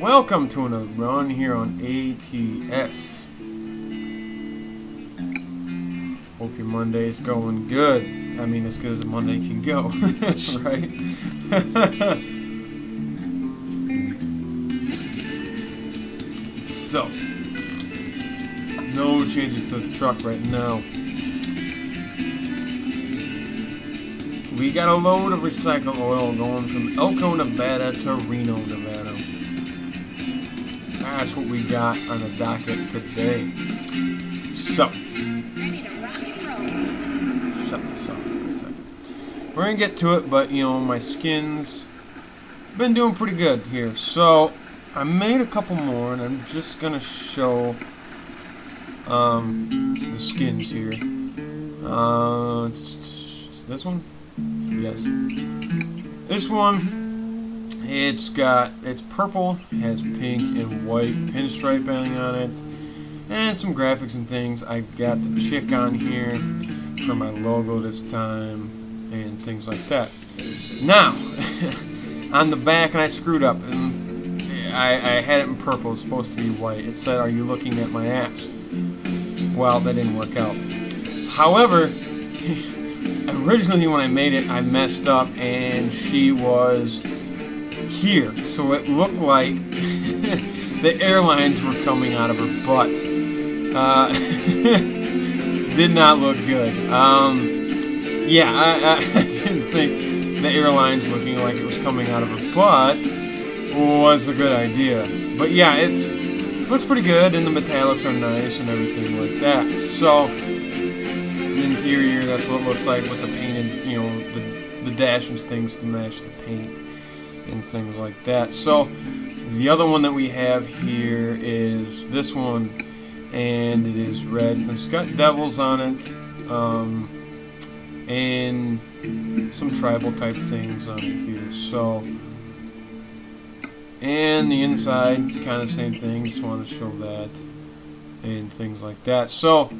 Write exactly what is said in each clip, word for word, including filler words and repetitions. Welcome to another run here on A T S. Hope your Monday's going good. I mean, as good as a Monday can go, right? So, no changes to the truck right now. We got a load of recycled oil going from Elko, Nevada to Reno, Nevada. That's what we got on the docket today. So, shut this off for a second. We're gonna get to it, but you know, my skin's been doing pretty good here. So, I made a couple more, and I'm just gonna show um, the skins here. Uh, is this one? Yes. This one, it's got, it's purple, has pink and white pinstriping on it, and some graphics and things. I've got the chick on here for my logo this time, and things like that. Now, on the back, and I screwed up, and I, I had it in purple, it's supposed to be white. It said, "Are you looking at my ass?" Well, that didn't work out. However, originally when I made it, I messed up and she was here, so it looked like the airlines were coming out of her butt. Uh, did not look good. Um, yeah, I, I didn't think the airlines looking like it was coming out of her butt was a good idea. But yeah, it's, it looks pretty good, and the metallics are nice and everything like that. So, interior, that's what it looks like with the painted, you know, the, the dash and things to match the paint and things like that. So the other one that we have here is this one, and it is red, and it's got devils on it, um, and some tribal type things on it here. So, and the inside, kind of same thing, just want to show that and things like that. So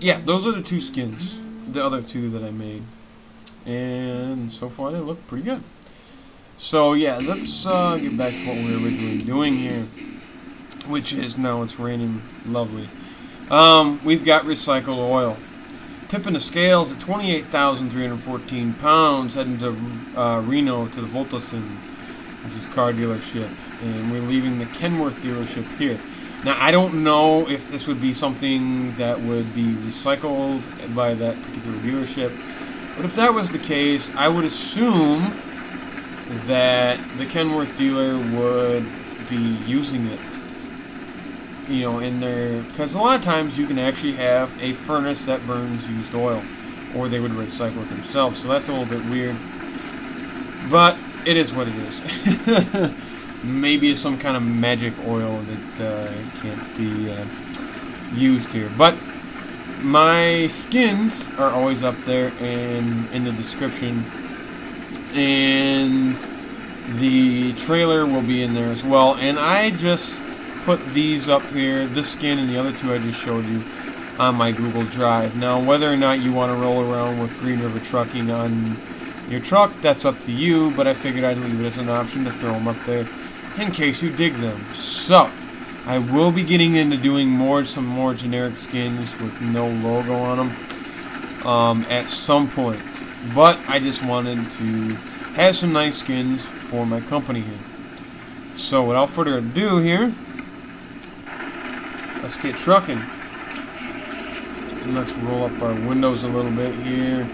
yeah, those are the two skins, the other two that I made, and so far they look pretty good. So yeah, let's uh, get back to what we were originally doing here, which is, now it's raining lovely. Um, we've got recycled oil, tipping the scales at twenty-eight thousand three hundred fourteen pounds, heading to uh, Reno to the Volta Sin, which is car dealership, and we're leaving the Kenworth dealership here. Now, I don't know if this would be something that would be recycled by that particular dealership, but if that was the case, I would assume that the Kenworth dealer would be using it, you know, in their, because a lot of times you can actually have a furnace that burns used oil, or they would recycle it themselves, so that's a little bit weird, but it is what it is. Maybe it's some kind of magic oil that uh, can't be uh, used here. But my skins are always up there and in the description, and the trailer will be in there as well. And I just put these up here, this skin and the other two I just showed you, on my Google Drive. Now, whether or not you want to roll around with Green River Trucking on your truck, that's up to you, but I figured I'd leave it as an option to throw them up there in case you dig them. So, I will be getting into doing more, some more generic skins with no logo on them um, at some point. But I just wanted to have some nice skins for my company here. So, without further ado here, let's get trucking. Let's roll up our windows a little bit here,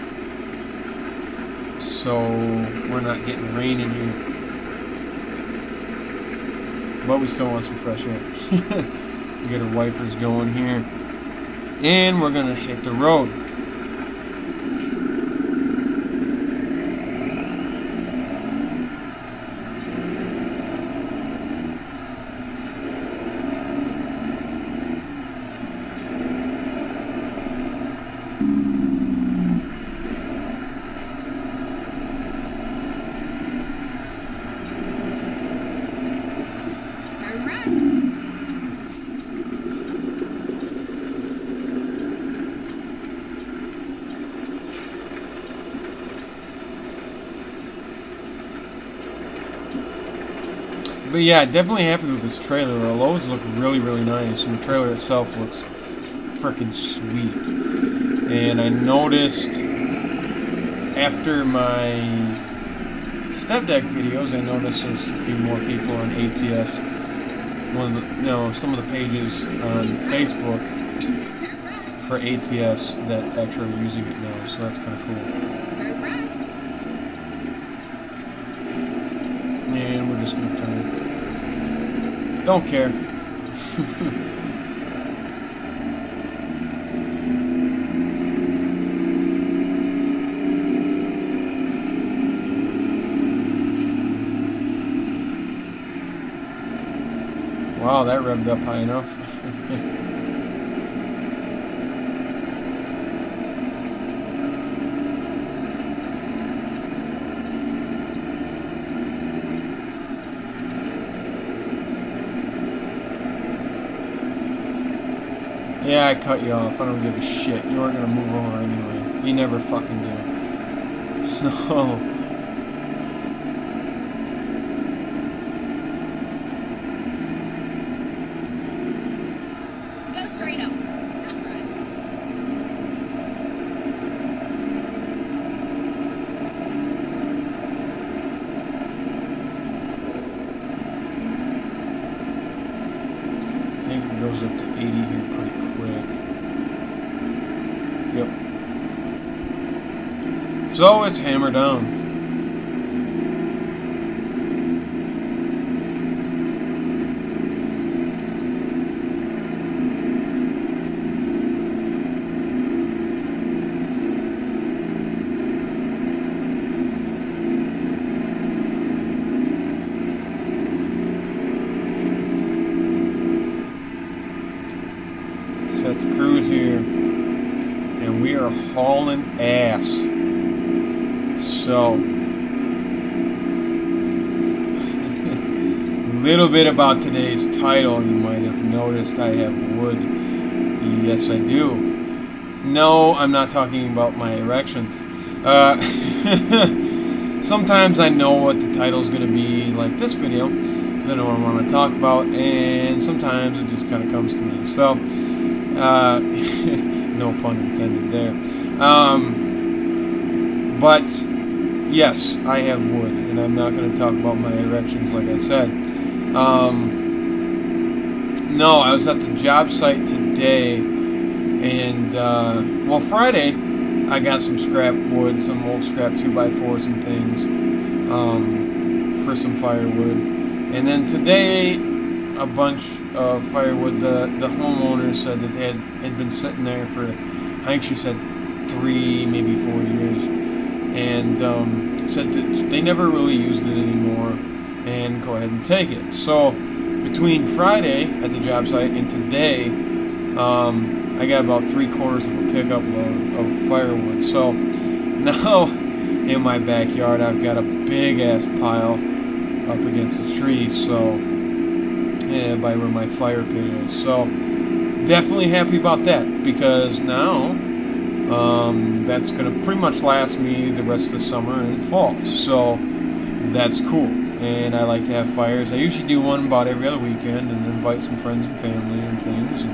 so we're not getting rain in here, but we still want some fresh air. We get our wipers going here, and we're gonna hit the road. but yeah, definitely happy with this trailer. The loads look really, really nice, and the trailer itself looks freaking sweet. And I noticed after my step deck videos, I noticed there's a few more people on A T S. One of the, you know, some of the pages on Facebook for A T S that actually are using it now, so that's kind of cool. And we're just gonna turn it. Don't care. Wow, that revved up high enough. Yeah, I cut you off. I don't give a shit. You weren't gonna move over anyway. You never fucking do. So... So it's hammered down. Set to cruise here, and we are hauling ass. So, a little bit about today's title. You might have noticed I have wood. Yes, I do. No, I'm not talking about my erections. Uh, sometimes I know what the title's going to be, like this video, because I know what I want to talk about, and sometimes it just kind of comes to me. So, uh, no pun intended there. Um, but... Yes, I have wood, and I'm not going to talk about my erections like I said. Um, no, I was at the job site today, and, uh, well, Friday, I got some scrap wood, some old scrap two by fours and things um, for some firewood. And then today, a bunch of firewood, the, the homeowner said that they had, had been sitting there for, I think she said three, maybe four years. And um, said that they never really used it anymore, and go ahead and take it. So between Friday at the job site and today, um, I got about three quarters of a pickup load of firewood. So now in my backyard, I've got a big ass pile up against the tree. So yeah, by where my fire pit is. So definitely happy about that, because now. Um, that's going to pretty much last me the rest of the summer and fall, so that's cool. And I like to have fires. I usually do one about every other weekend and invite some friends and family and things and,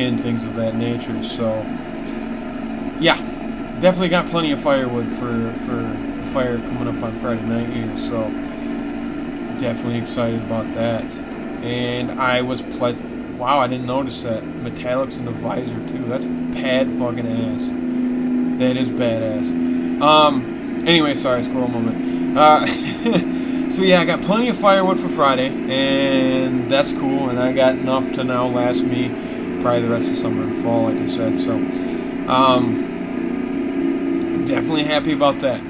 and things of that nature. So yeah, definitely got plenty of firewood for, for the fire coming up on Friday night here, so definitely excited about that. And I was pleasant. Wow, I didn't notice that. Metallics in the visor, too. That's bad fucking ass. That is badass. Um, anyway, sorry, squirrel moment. Uh, so, yeah, I got plenty of firewood for Friday, and that's cool, and I got enough to now last me probably the rest of summer and fall, like I said, so. Um, definitely happy about that.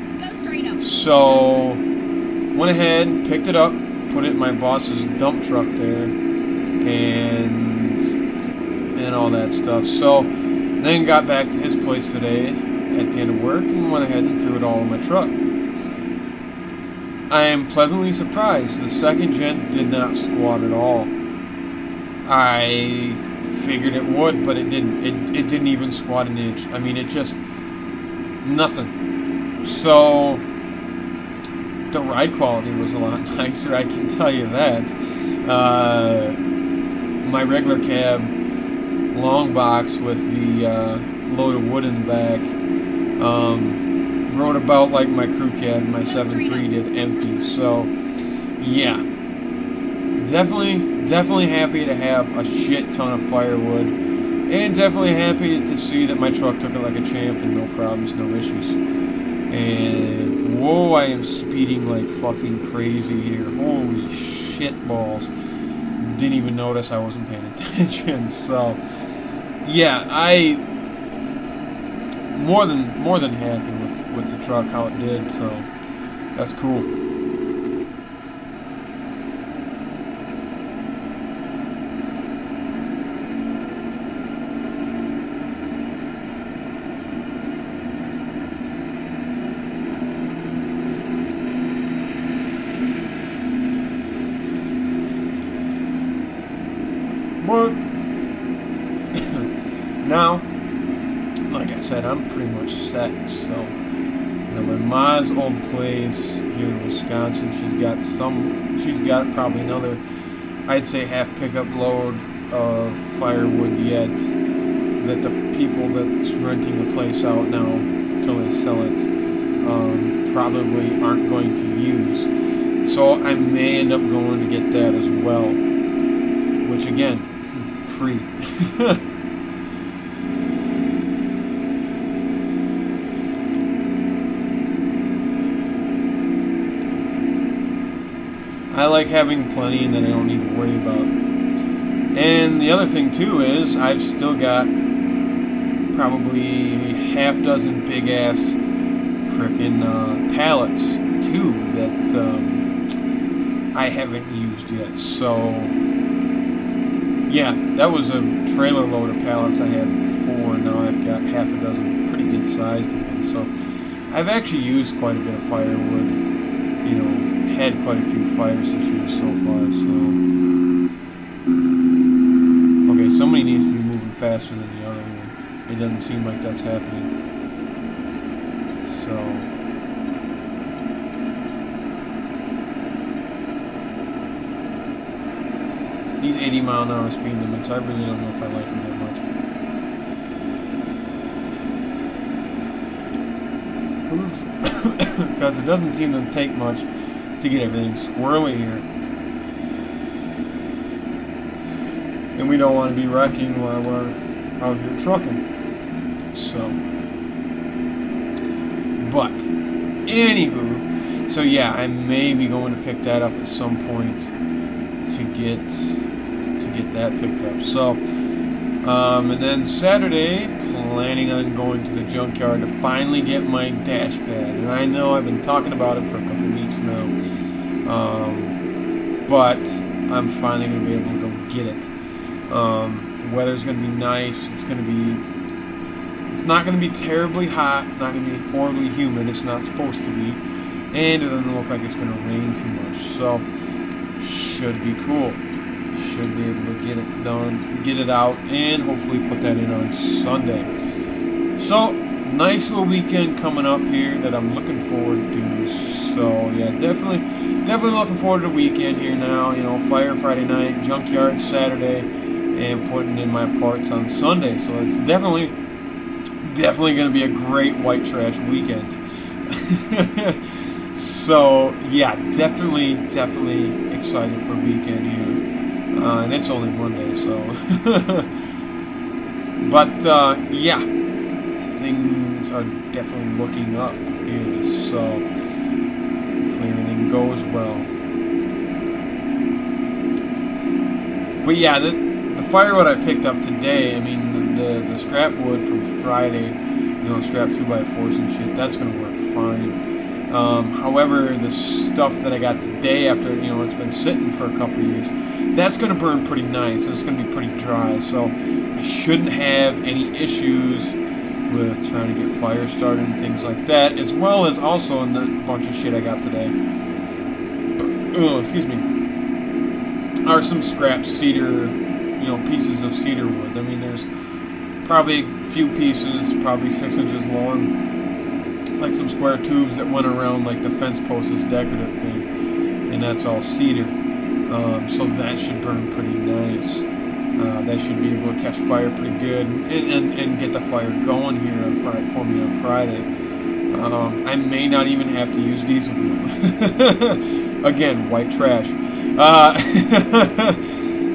So, went ahead, picked it up, put it in my boss's dump truck there. and and all that stuff. So then got back to his place today at the end of work and went ahead and threw it all in my truck. I am pleasantly surprised. The second gen did not squat at all. I figured it would, but it didn't. It, it didn't even squat an inch. I mean, it just... nothing. So the ride quality was a lot nicer, I can tell you that. Uh, my regular cab long box with the uh, load of wood in the back um, rode about like my crew cab, my seven three did empty. So yeah, definitely, definitely happy to have a shit ton of firewood, and definitely happy to see that my truck took it like a champ and no problems, no issues. And whoa, I am speeding like fucking crazy here. Holy shit balls. Didn't even notice, I wasn't paying attention. So yeah, I more than more than happy with with the truck, how it did, so that's cool. Now, like I said, I'm pretty much set, so, you know, my ma's old place here in Wisconsin, she's got some, she's got probably another, I'd say half pickup load of firewood yet, that the people that's renting the place out now, until they sell it, um, probably aren't going to use, so I may end up going to get that as well, which again, free. I like having plenty and that I don't need to worry about. And the other thing too is I've still got probably half dozen big ass frickin' uh, pallets too that um, I haven't used yet. So yeah, that was a trailer load of pallets I had before, and now I've got half a dozen pretty good sized ones. So I've actually used quite a bit of firewood, you know. Had quite a few fires this year so far, so... Okay, somebody needs to be moving faster than the other one. It doesn't seem like that's happening. So... These eighty mile an hour speed limits, I really don't know if I like them that much. Because it doesn't seem to take much to get everything squirrely here, and we don't want to be wrecking while we're out here trucking. So, but anywho, so yeah, I may be going to pick that up at some point to get to get that picked up. So, um, and then Saturday, planning on going to the junkyard to finally get my dash pad, and I know I've been talking about it for a couple of weeks now. Um, but I'm finally going to be able to go get it. Um, the weather's going to be nice. It's going to be, it's not going to be terribly hot, not going to be horribly humid. It's not supposed to be. And it doesn't look like it's going to rain too much. So, should be cool. Should be able to get it done, get it out, and hopefully put that in on Sunday. So, nice little weekend coming up here that I'm looking forward to. So, yeah, definitely, definitely looking forward to the weekend here now. You know, fire Friday night, junkyard Saturday, and putting in my parts on Sunday. So it's definitely, definitely going to be a great white trash weekend. So, yeah, definitely, definitely excited for weekend here. Uh, and it's only Monday, so. But, uh, yeah, things are definitely looking up here, so. Everything goes well. But yeah, the, the firewood I picked up today, I mean, the, the, the scrap wood from Friday, you know, scrap two by fours and shit, that's going to work fine. Um, however, the stuff that I got today after, you know, it's been sitting for a couple of years, that's going to burn pretty nice. It's going to be pretty dry, so I shouldn't have any issues with trying to get fire started and things like that, as well as also in the bunch of shit I got today. Oh, excuse me. Are some scrap cedar, you know, pieces of cedar wood. I mean, there's probably a few pieces, probably six inches long, like some square tubes that went around like the fence post, this decorative thing, and that's all cedar. Um, so that should burn pretty nice. Uh, that should be able to catch fire pretty good and, and, and get the fire going here on Friday, for me on Friday. Um, I may not even have to use diesel fuel. Again, white trash. Uh,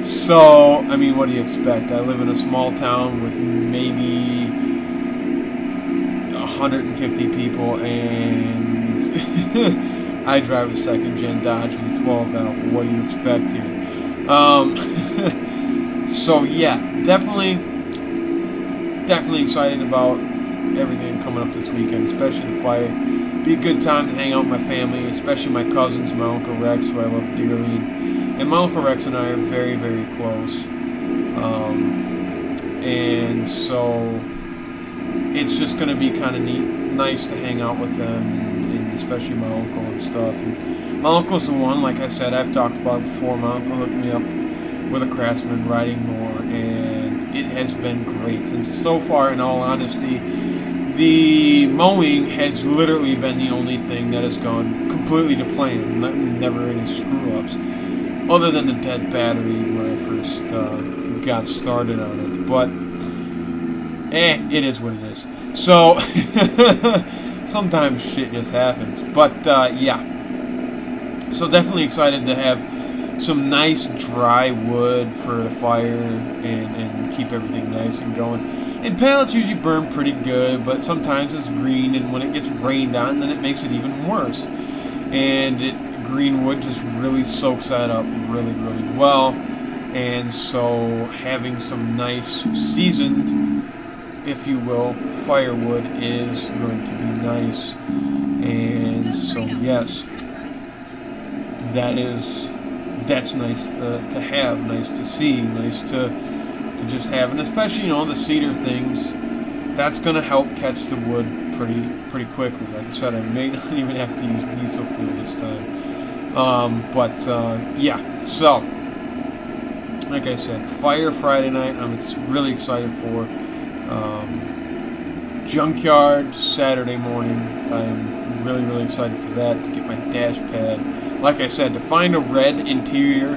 so, I mean, what do you expect? I live in a small town with maybe one hundred fifty people, and I drive a second-gen Dodge with a twelve valve. What do you expect here? Um, so, yeah, definitely, definitely excited about everything coming up this weekend, especially the fire. Be a good time to hang out with my family, especially my cousins, my Uncle Rex, who I love dearly, and my Uncle Rex and I are very, very close, um, and so it's just going to be kind of neat, nice to hang out with them, and, and especially my uncle and stuff. And my uncle's the one, like I said, I've talked about before, my uncle hooked me up with a Craftsman riding mower, and it has been great. And so far, in all honesty, the mowing has literally been the only thing that has gone completely to plan. Never any screw-ups, other than the dead battery when I first uh, got started on it. But, eh, it is what it is. So, sometimes shit just happens. But, uh, yeah. So, definitely excited to have some nice dry wood for the fire and, and keep everything nice and going. And pallets usually burn pretty good, but sometimes it's green, and when it gets rained on, then it makes it even worse. And it, green wood just really soaks that up really, really well. And so having some nice seasoned, if you will, firewood is going to be nice. And so yes, that is, that's nice to, to have, nice to see, nice to... to just have, and especially, you know, the cedar things, that's going to help catch the wood pretty pretty quickly. Like I said, I may not even have to use diesel fuel this time. Um, but, uh, yeah, so, like I said, fire Friday night, I'm ex really excited for. Um, junkyard Saturday morning, I'm really, really excited for that, to get my dash pad. Like I said, to find a red interior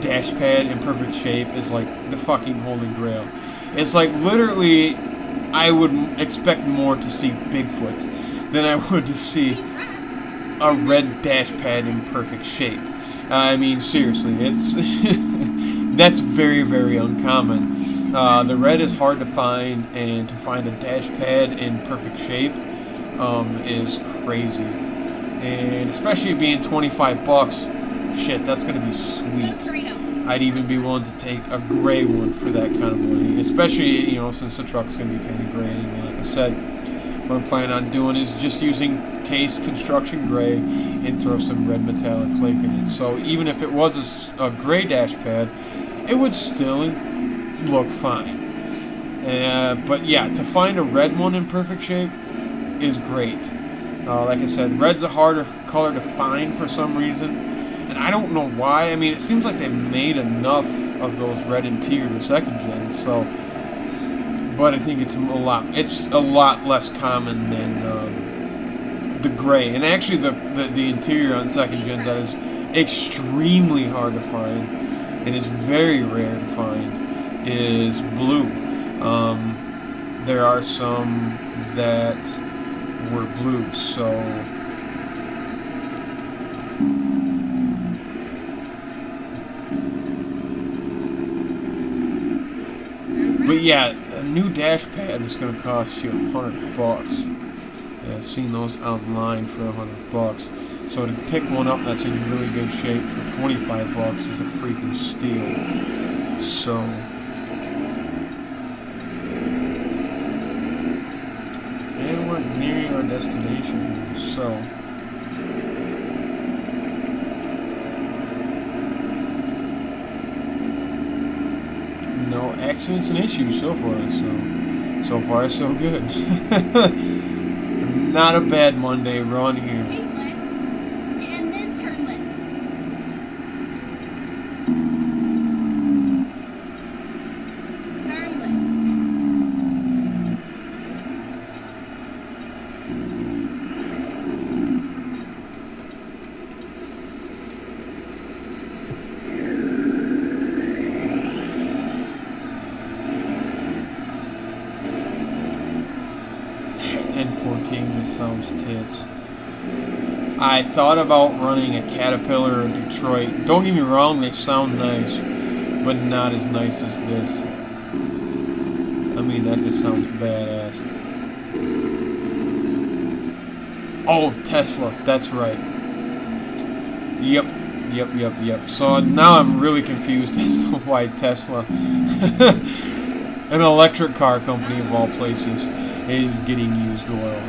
dash pad in perfect shape is like the fucking holy grail. It's like literally, I would expect more to see Bigfoot than I would to see a red dash pad in perfect shape. I mean, seriously, it's that's very, very uncommon. Uh, the red is hard to find, and to find a dash pad in perfect shape um, is crazy. And especially being twenty-five bucks, shit, that's gonna be sweet. I'd even be willing to take a gray one for that kind of money, especially, you know, since the truck's gonna be painted gray anyway. Like I said, what I'm planning on doing is just using Case Construction Gray and throw some red metallic flake in it. So even if it was a, a gray dash pad, it would still look fine. Uh, but yeah, to find a red one in perfect shape is great. Uh, like I said, red's a harder color to find for some reason. And I don't know why. I mean, it seems like they've made enough of those red interior second gens. So, but I think it's a lot. It's a lot less common than um, the gray. And actually, the, the the interior on second gens that is extremely hard to find and is very rare to find is blue. Um, there are some that were blue. So. But yeah, a new dash pad is going to cost you a hundred bucks. Yeah, I've seen those online for a hundred bucks. So to pick one up that's in really good shape for twenty-five bucks is a freaking steal. So and we're nearing our destination. So. No accidents and issues so far, so so far so good. Not a bad Monday run here. And then turn left. Turn left. King, this sounds tense. I thought about running a Caterpillar in Detroit. Don't get me wrong, they sound nice, but not as nice as this. I mean, that just sounds badass. Oh, Tesla, that's right. Yep, yep, yep, yep. So now I'm really confused as to why Tesla, an electric car company of all places, is getting used oil.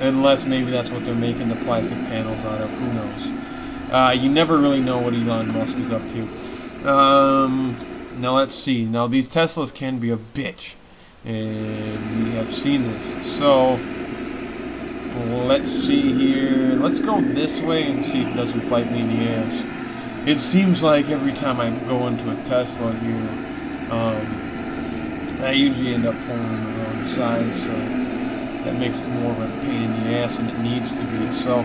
Unless maybe that's what they're making the plastic panels out of. Who knows? Uh, you never really know what Elon Musk is up to. Um, now let's see. Now these Teslas can be a bitch. And we have seen this. So let's see here. Let's go this way and see if it doesn't bite me in the ass. It seems like every time I go into a Tesla here, um, I usually end up pulling on the wrong side, so that makes it more of a pain in the ass than it needs to be. So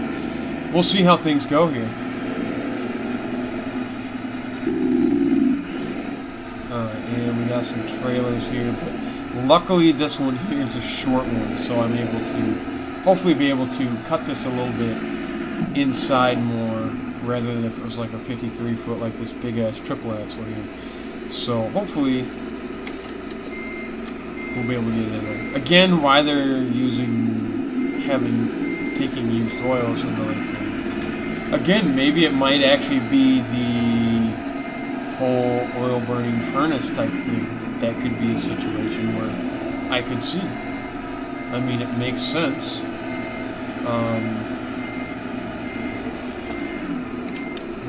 we'll see how things go here. Alright, and we got some trailers here, but luckily this one here is a short one, so I'm able to hopefully be able to cut this a little bit inside more, rather than if it was like a fifty-three foot like this big ass triple axle here. So hopefully we'll be able to get it in there. Again, why they're using, having, taking used oil or something like that. Again, maybe it might actually be the whole oil burning furnace type thing. That could be a situation where I could see. I mean, it makes sense. Um,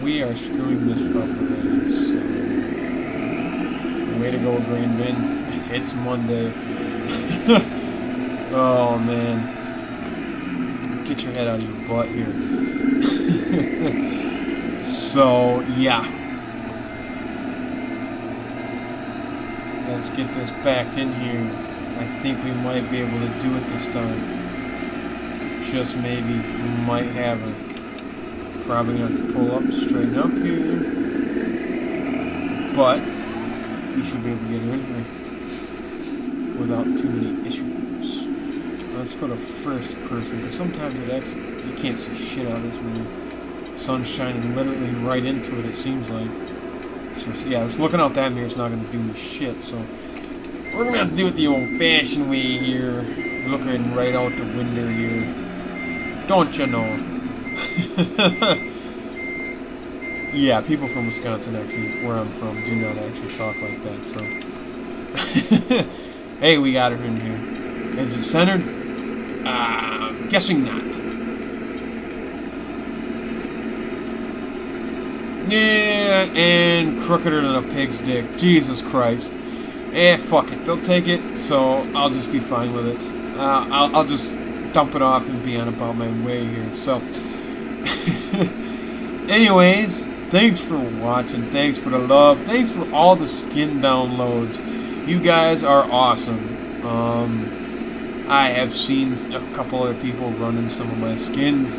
we are screwing this up already, so way to go, Green Bin. It's Monday. Oh man. Get your head out of your butt here. So, yeah. Let's get this backed in here. I think we might be able to do it this time. Just maybe. We might have it. Probably gonna have to pull up, straighten up here. But we should be able to get it in here without too many issues. Let's go to first person, because sometimes it actually, you can't see shit out of this when the sun's shining literally right into it, it seems like. So yeah, it's looking out that mirror is not going to do me shit, so we're going to have to do it the old-fashioned way here, looking right out the window here. Don't you know? Yeah, people from Wisconsin, actually, where I'm from, do not actually talk like that, so. Hey, we got her in here. Is it centered? Uh, I'm guessing not. Yeah, and crookeder than a pig's dick. Jesus Christ. Eh, fuck it. They'll take it, so I'll just be fine with it. Uh, I'll, I'll just dump it off and be on about my way here. So, anyways, thanks for watching. Thanks for the love. Thanks for all the skin downloads. You guys are awesome. Um, I have seen a couple other people running some of my skins.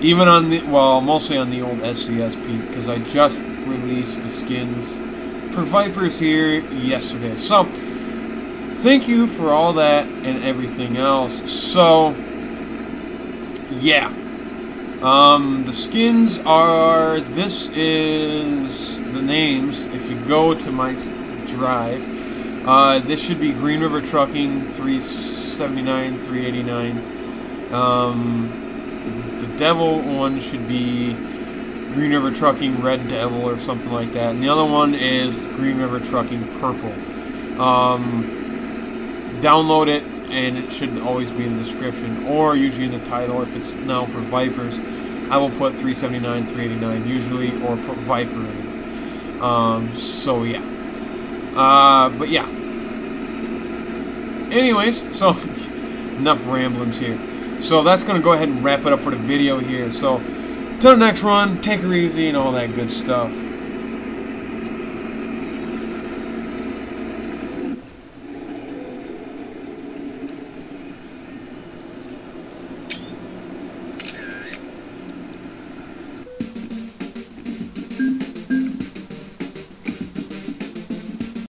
Even on the, well, mostly on the old S C S P, because I just released the skins for Vipers here yesterday. So, thank you for all that and everything else. So, yeah. Um, the skins are, this is the names. If you go to my drive, Uh, this should be Green River Trucking, three seventy-nine, three eighty-nine. Um, the Devil one should be Green River Trucking Red Devil or something like that. And the other one is Green River Trucking Purple. Um, download it, and it should always be in the description. Or usually in the title, if it's now for Vipers, I will put three seventy-nine, three eighty-nine usually, or put Viper in it. Um, so, yeah. Uh, but yeah. Anyways, so enough ramblings here. So that's going to go ahead and wrap it up for the video here. So till the next run, take her easy and all that good stuff.